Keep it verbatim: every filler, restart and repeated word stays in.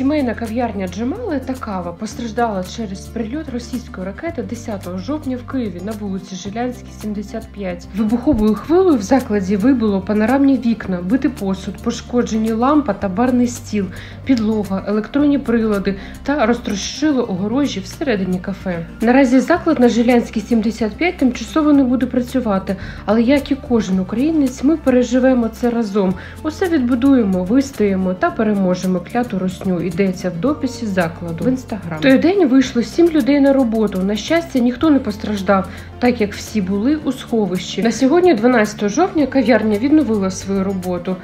Сімейна кав'ярня Джамали TAKAVA постраждала через прильот російської ракети десятого жовтня в Києві на вулиці Жилянській, сімдесят п'ять. Вибуховою хвилою в закладі вибило панорамні вікна, битий посуд, пошкоджені лампа та барний стіл, підлога, електронні прилади та розтрощило огорожі всередині кафе. Наразі заклад на Жилянській, сімдесят п'ять тимчасово не буде працювати, але як і кожен українець, ми переживемо це разом. Усе відбудуємо, вистоїмо та переможемо кляту русню. Йдеться в дописі закладу в Instagram. В той день вийшло сім людей на роботу. На щастя, ніхто не постраждав, так як всі були у сховищі. На сьогодні, дванадцятого жовтня, кав'ярня відновила свою роботу.